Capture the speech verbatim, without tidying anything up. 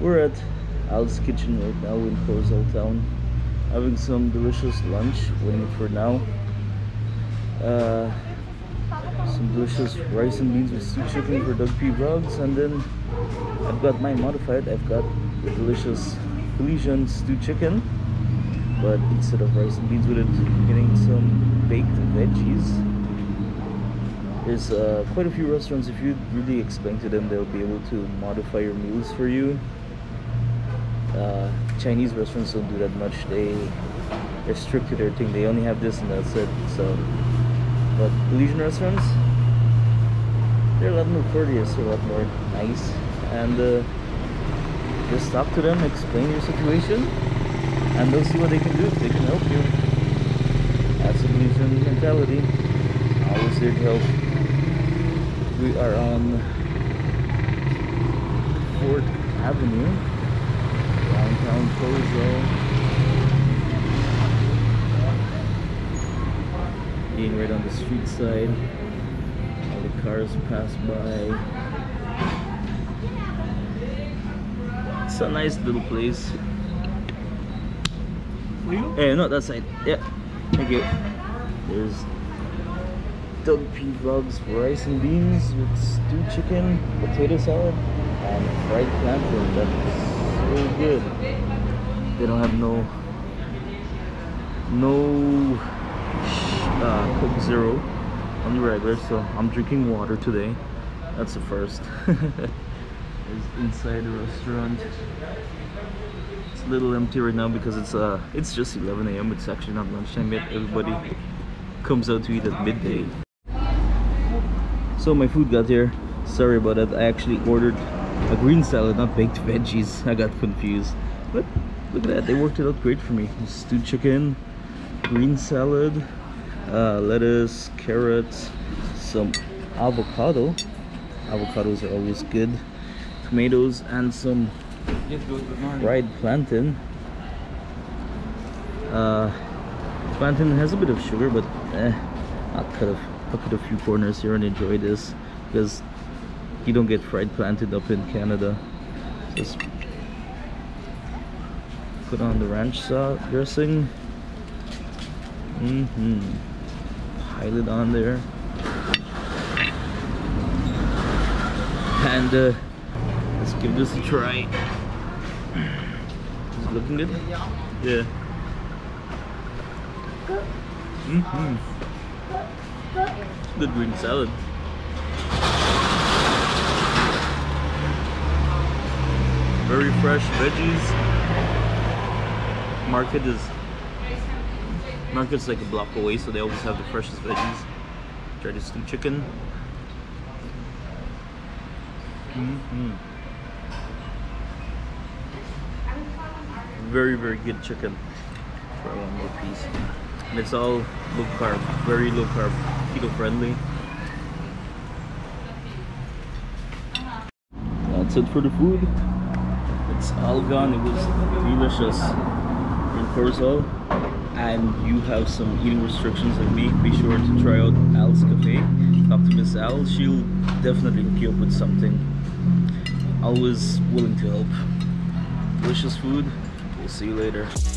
We're at Al's Kitchen right now in Corozal Town, having some delicious lunch, waiting for now. Uh, some delicious rice and beans with steamed chicken for Doug P. Dogs, and then I've got mine modified. I've got the delicious Belizean stewed chicken, but instead of rice and beans with it, I'm getting some baked veggies. There's uh, quite a few restaurants. If you really explain to them, they'll be able to modify your meals for you. Uh, Chinese restaurants don't do that much. They, they're strict to their thing. They only have this and that's it. So, but Belizean restaurants, they're a lot more courteous, a lot more nice. And uh, just talk to them, explain your situation, and they'll see what they can do. They can help you. That's a Belizean mentality. Always here to help. We are on Fourth Avenue, downtown Corozal. Being right on the street side, all the cars pass by. It's a nice little place. You? Hey, not that side. Yeah, thank you. There's Doug P. Dogs rice and beans with stewed chicken, potato salad, and fried plantain. That's so good. They don't have no no uh, Coke Zero, only regular. So I'm drinking water today. That's the first. It's inside the restaurant. It's a little empty right now because it's uh it's just eleven A M It's actually not lunchtime yet. Everybody comes out to eat at midday. So my food got here. Sorry about that. I actually ordered a green salad, not baked veggies. I got confused. But look at that. They worked it out great for me. Stewed chicken, green salad, uh, lettuce, carrots, some avocado. Avocados are always good. Tomatoes and some fried plantain. Uh, plantain has a bit of sugar, but eh, I'll cut off. I'll cut a few corners here and enjoy this because you don't get fried plantain up in Canada. Just put on the ranch sauce dressing. Mm-hmm. Pile it on there. And uh, let's give this a try. Is it looking good? Yeah. Mm-hmm. Good green salad. Very fresh veggies. Market is market's like a block away, so they always have the freshest veggies. Try the stewed chicken. Mm-hmm. Very very good chicken. Try one more piece. And it's all low carb, very low carb, keto friendly. That's it for the food. It's all gone. It was delicious in Corozal. And you have some eating restrictions like me, be sure to try out Al's Cafe. Talk to Miss Al. She'll definitely hook you up with something. Always willing to help. Delicious food. We'll see you later.